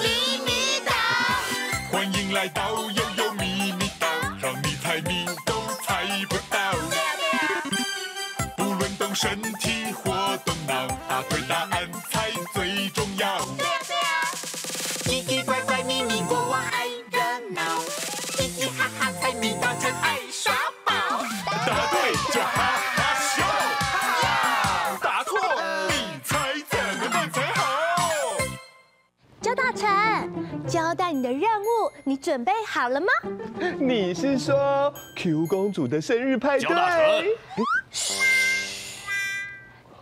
厘米岛，欢迎来到悠悠秘密岛，让你猜谜都猜不到。不论动身体或动脑，答对答案才最重要。奇奇怪怪秘密国，我爱热闹，嘻嘻哈哈猜谜岛，真爱耍宝。答对就哈哈。 交代你的任务，你准备好了吗？你是说 Q 公主的生日派对？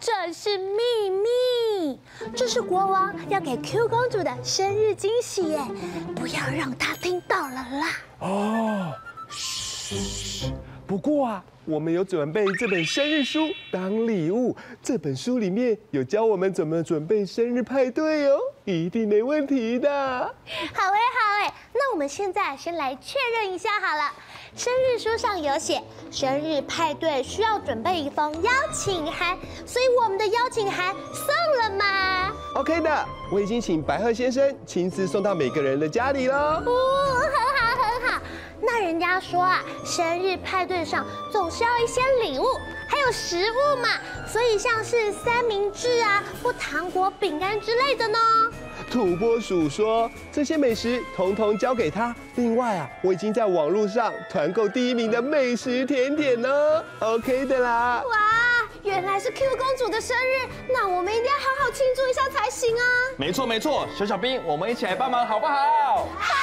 这是秘密，这是国王要给 Q 公主的生日惊喜耶！不要让她听到了啦。哦，嘘。不过啊，我们有准备这本生日书当礼物，这本书里面有教我们怎么准备生日派对哦。 一定没问题的。好哎，那我们现在先来确认一下好了。生日书上有写，生日派对需要准备一封邀请函，所以我们的邀请函送了吗 ？OK 的，我已经请白鹤先生亲自送到每个人的家里了。哦，很好。那人家说啊，生日派对上总是要一些礼物。 还有食物嘛，所以像是三明治啊或糖果、饼干之类的呢。土拨鼠说这些美食统统交给他。另外啊，我已经在网络上团购第一名的美食甜点呢 ，OK 的啦。哇，原来是 Q 公主的生日，那我们一定要好好庆祝一下才行啊。没错，小兵，我们一起来帮忙好不好？好！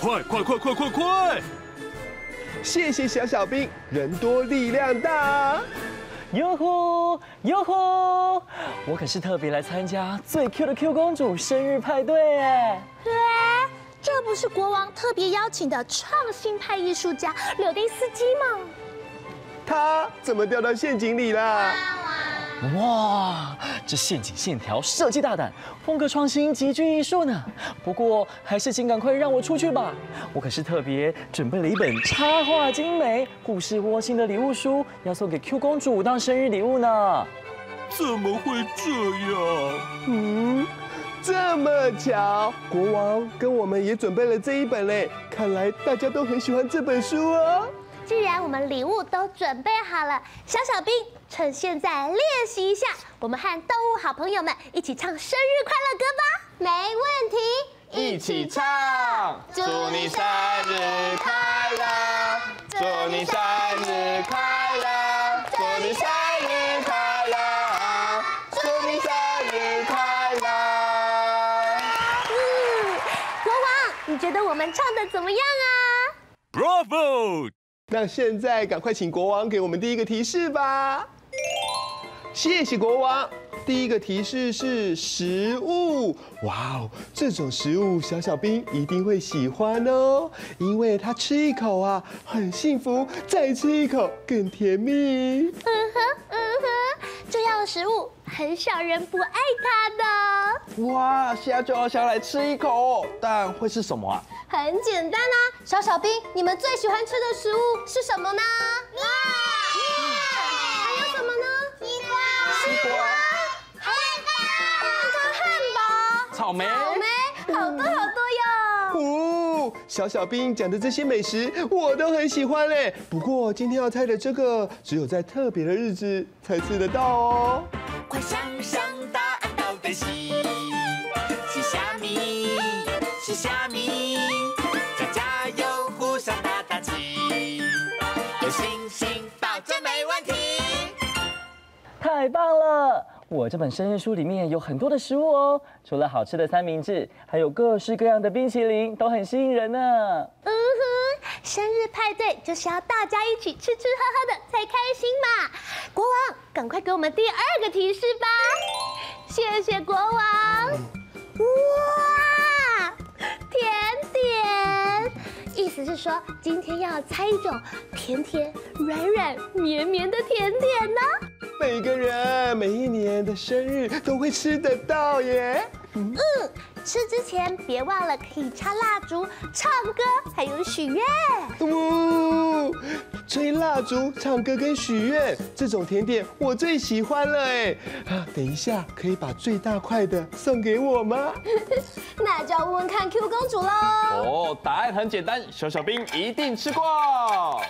快！ 谢谢小兵，人多力量大。哟呼！我可是特别来参加最 Q 的 Q 公主生日派对哎。对，这不是国王特别邀请的创新派艺术家柳丁斯基吗？他怎么掉到陷阱里啦？哇，这陷阱线条设计大胆，风格创新，极具艺术呢。不过还是请赶快让我出去吧，我可是特别准备了一本插画精美、故事窝心的礼物书，要送给 Q 公主当生日礼物呢。怎么会这样？这么巧，国王跟我们也准备了这一本嘞，看来大家都很喜欢这本书哦。 既然我们礼物都准备好了，小兵，趁现在练习一下，我们和动物好朋友们一起唱生日快乐歌吧！没问题，一起唱！祝你生日快乐！祝你生日快乐！祝你生日快乐！祝你生日快乐！国王，你觉得我们唱的怎么样啊 ？Bravo！ 那现在赶快请国王给我们第一个提示吧。谢谢国王。第一个提示是食物。哇哦，这种食物小兵一定会喜欢哦，因为他吃一口啊很幸福，再吃一口更甜蜜。嗯哼，这样的食物很少人不爱它的。哇，现在就好想来吃一口哦，但会是什么啊？ 很简单啊，小兵，你们最喜欢吃的食物是什么呢？面，还有什么呢？西瓜，汉堡，草莓，好多哟。哦，小兵讲的这些美食我都很喜欢嘞，不过今天要猜的这个，只有在特别的日子才吃得到哦。快想想答案到底是虾米？是虾米？ 太棒了！我这本生日书里面有很多的食物哦，除了好吃的三明治，还有各式各样的冰淇淋，都很吸引人呢。生日派对就是要大家一起吃喝喝的才开心嘛！国王，赶快给我们第二个提示吧！谢谢国王。哇，甜点，意思是说今天要猜一种甜、软、绵的甜点呢。 每个人每一年的生日都会吃得到耶。吃之前别忘了可以插蜡烛、唱歌，还有许愿。吹蜡烛、唱歌跟许愿，这种甜点我最喜欢了哎！啊，等一下可以把最大块的送给我吗？那就要问问看 Q 公主喽。哦，答案很简单，小小兵一定吃过。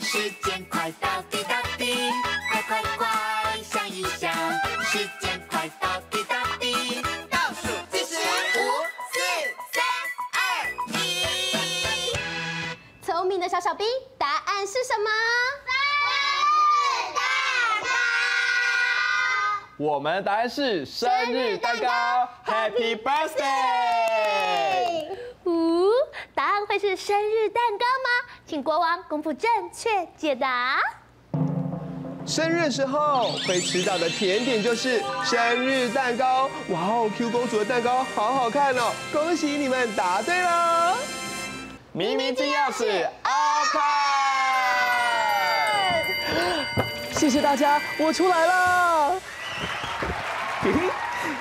时间快到，滴答滴，快快快，想一想，时间快到，滴答滴。 聪明的小小兵，答案是什么？生日蛋糕。我们的答案是生日蛋糕 ，Happy Birthday！ 哦，答案会是生日蛋糕吗？请国王公布正确解答。生日的时候会吃到的甜点就是生日蛋糕。哇哦 ，Q 公主的蛋糕好好看哦！恭喜你们答对喽！ 咪咪金钥匙 open， 谢谢大家，我出来了。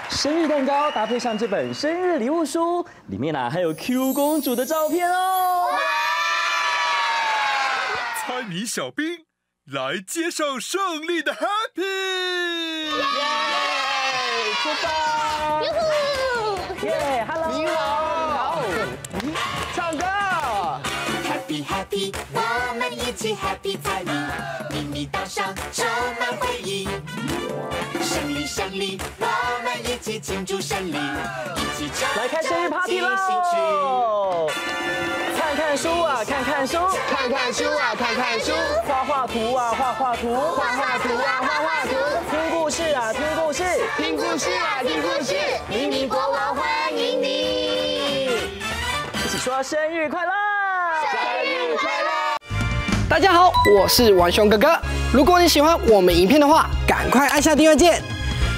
生日蛋糕搭配上这本生日礼物书，里面啊还有 Q 公主的照片哦。猜谜小兵来接受胜利的 happy， 耶，出发！哟呼，耶 ，hello， 你好，你好，唱歌。 Happy， 我们一起 Happy 彩礼，秘密岛上充满回忆。胜利，我们一起庆祝胜利，一起唱。来开生日 party 喽！看看书，画画图，听故事。咪咪国王欢迎你！一起说生日快乐！ 生日快乐！大家好，我是王熊哥哥。如果你喜欢我们影片的话，赶快按下订阅键。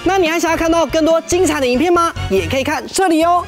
那你还想要看到更多精彩的影片吗？也可以看这里哦。